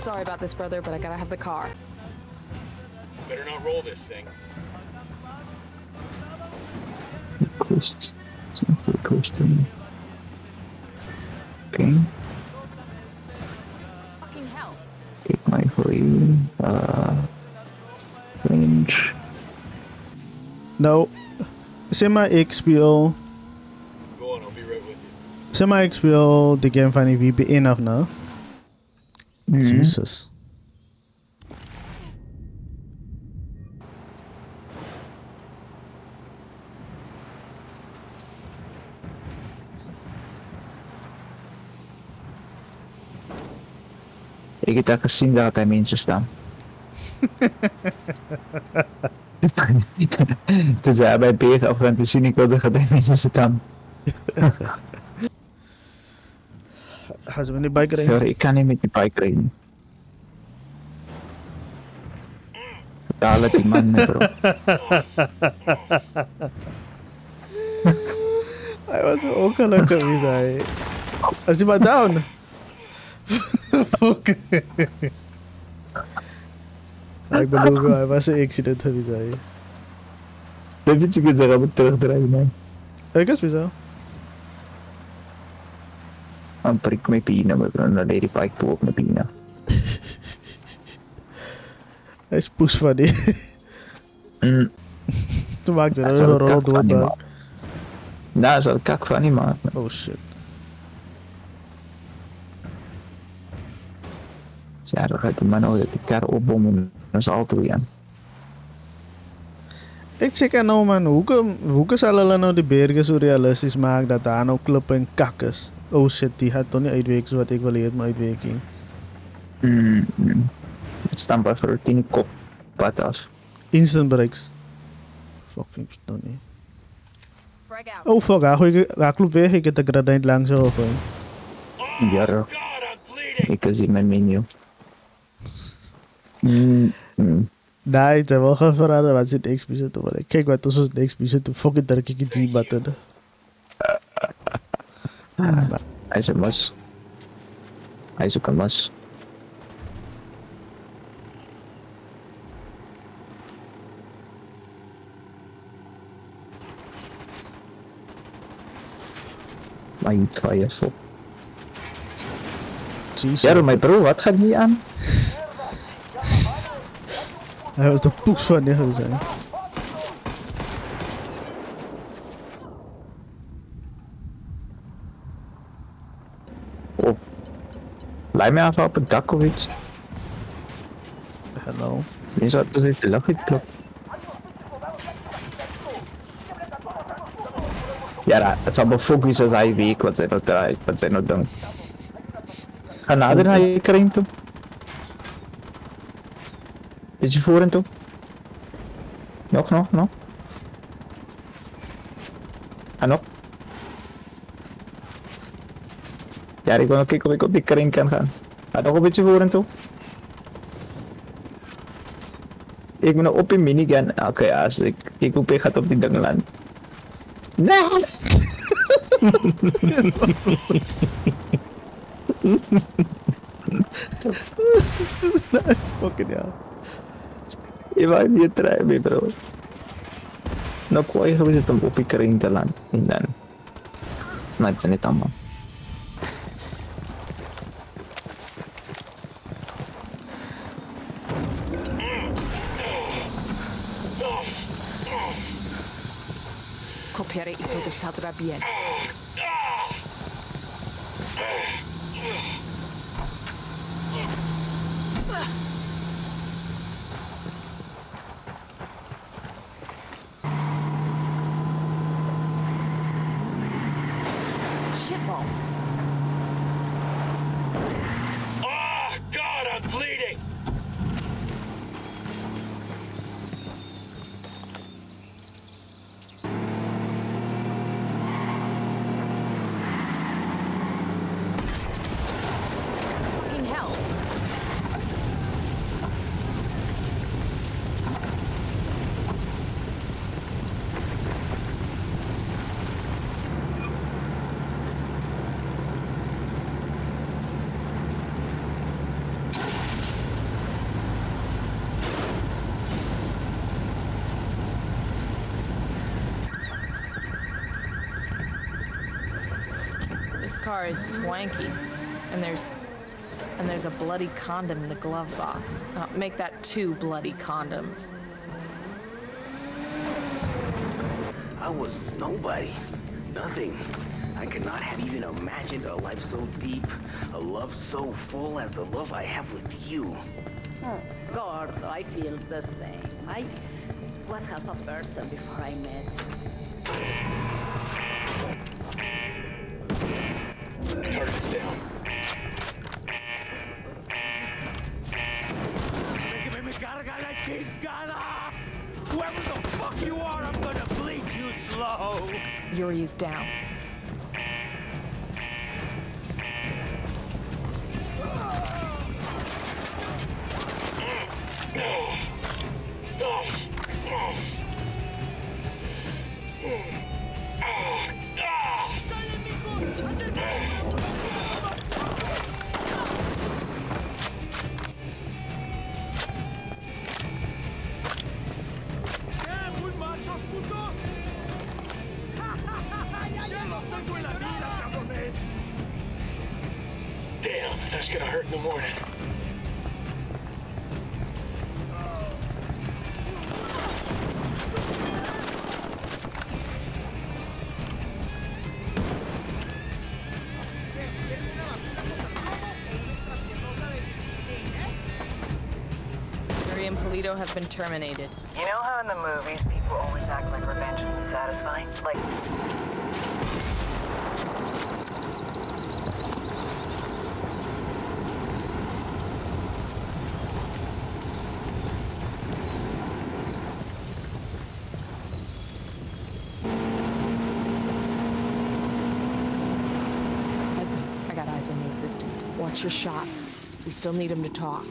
Sorry about this, brother, but I gotta have the car. Better not roll this thing. Coast. Coasting. Okay. Fucking hell. Take my free range. No. Semi-XPO. Go on, I'll be right with you. Semi-XPO, the game finally be enough now. Jesus. Hindi kita kasing data main system. Toen zei bij Peer af en toe zien ik wel dat hij main system. Gaan ze met die bike rijden? Ik kan niet met die bike rijden. Dale die man mee, bro. Hij was me ook gelukkig, wie zei. Is hij maar down? Fuck. Ik bedoel, hij was een accident, wie zei. Dat vind ik het wel om terugdraaien, man. Ik is bizar. Dan prik mijn pina, mevrouw, dan deed die pike toe op mijn pina. Hij is poes van die. Toen maakte hij een rol dood, man. Daar zal ik kak van die maken. Oh shit. Ja, dan gaat die man al die kar opbommen. Dat is altijd weer. Ik zeg aan nou, man, hoe zullen nou de bergen zo realistisch maken dat daar nou klippen en kak is? Oh shit, die gaat toch niet uitweken zoals ik wel eerder maar uitweking. Het staat bij voor 10 kop patas. Instant breaks. Fucking Tony. Oh fuck, ga klopt weg, ik heb de gradient langs over. Ja, ik zie mijn menu. Nee, het is wel gaan veranderen wat zit XP zit te worden. Kijk wat tussen de XP zit, fucking druk ik die button. Hij is een mas. Hij is ook een mas. Mijn twijfel. Ja, mijn bro, wat gaat hier aan? Hij was de poes van die huis, hè. Blijf mij even op het dak of iets. Hallo. Is dat dus niet de lucht klopt? Ja, het zal wel focus als hij weet wat zij nog draait, wat zij nog doet. Ga nader naar je kring toe. Is je voor en toe? Nog. En nog. Ja, ik wil nog kijken of ik op die kring kan gaan. Ga nog een beetje voor en toe. Ik ben nog op een minigun. Oké, als ik op je gaat op die ding land. Nee! Fucking ja. Je wou niet trijven, bro. Nou, kwaai hebben ze het op die kring te land. En dan. Nou, het zijn niet allemaal. Bien. Shitballs. Oh God, I'm bleeding. car is swanky, and there's a bloody condom in the glove box. Make that 2 bloody condoms. I was nobody, nothing. I could not have even imagined a life so deep, a love so full as the love I have with you. Oh, God, I feel the same. I was half a person before I met you. Target's down. Whoever the fuck you are, I'm gonna bleed you slow. Yuri is down. Damn, that's gonna hurt in the morning. Have been terminated. You know how in the movies people always act like revenge isn't satisfying? Like... Edson, I got eyes on the assistant. Watch your shots. We still need him to talk.